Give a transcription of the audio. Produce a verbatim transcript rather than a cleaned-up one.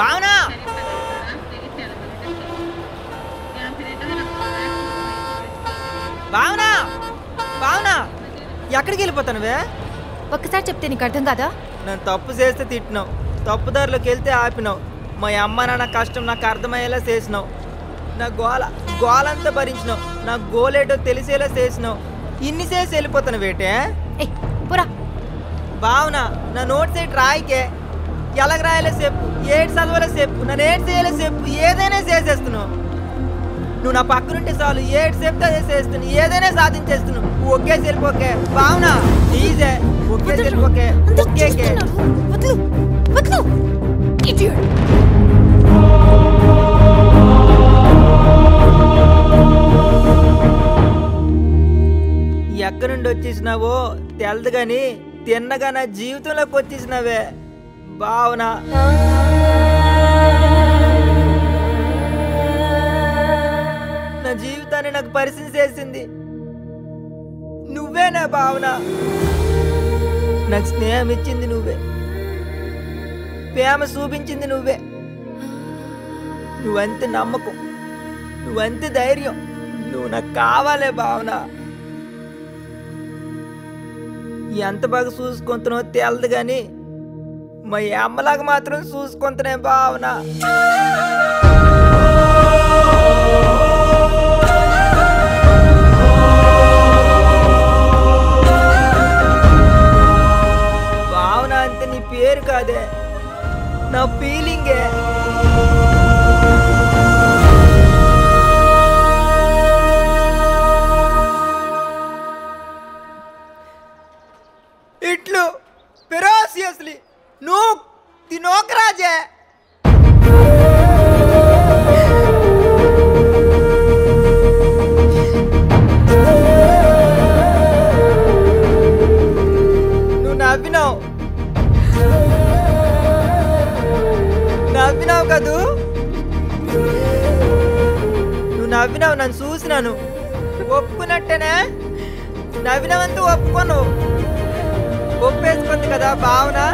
భావనా భావనా భావనా ఎక్కడికి వెళ్ళిపోతానువే? ఒక్కసారి చెప్తే నీకు అర్థం కాదా? నేను తప్పు చేస్తే తిట్టినావు, తప్పుదారిలోకి వెళ్తే ఆపినావు, మా అమ్మ నాన్న కష్టం నాకు అర్థమయ్యేలా చేసినావు, నా గోల గోలంతా భరించినావు, నా గోలేటో తెలిసేలా చేసినావు, ఇన్ని చేసి వెళ్ళిపోతాను వేటే పురా. భావన నా నోట్స్ ఏంటి రాయికే, ఎలాగ రాయాలో చెప్పు, ఏడు చదవాలో చెప్పు, నన్ను ఏడు చేయాలో చెప్పు, ఏదైనా చేసేస్తున్నావు నువ్వు. నా పక్కనుంటే చాలు, ఏడు చెప్తే అదే చేస్తున్నావు, ఏదైనా సాధించేస్తున్నావు. ఒకే చెల్లిపోకే భావన, ఈజే ఒకే చెల్లిపోకే ఒకే. ఎక్కడి నుండి వచ్చేసినావో తెలదు కానీ తిన్నగా నా జీవితంలోకి వచ్చేసినావే భావన. నా జీవితాన్ని నాకు పరిచయం చేసింది నువ్వే నా భావన, నాకు స్నేహం ఇచ్చింది నువ్వే, ప్రేమ చూపించింది నువ్వే. నువ్వంతే నమ్మకం, నువ్వంతే ధైర్యం, నువ్వు నాకు కావాలే భావన. ఎంత బాగా చూసుకుంటునో తేలదు కానీ మా అమ్మలాగా మాత్రం చూసుకుంటున్నా భావన. భావన అంటే నీ పేరు కాదే, నా ఫీలింగే. ఇట్లు ఫెరోసియస్లీ నువ్వు తినోకరాజే. నువ్వు నవ్వినావు నవ్వినావు కదూ, నువ్వు నవ్వినావు, నన్ను చూసినాను, ఒప్పుకున్నట్టేనే నవ్వినావంతా ఒప్పుకోను, ఒప్పేసుకుంది కదా భావన.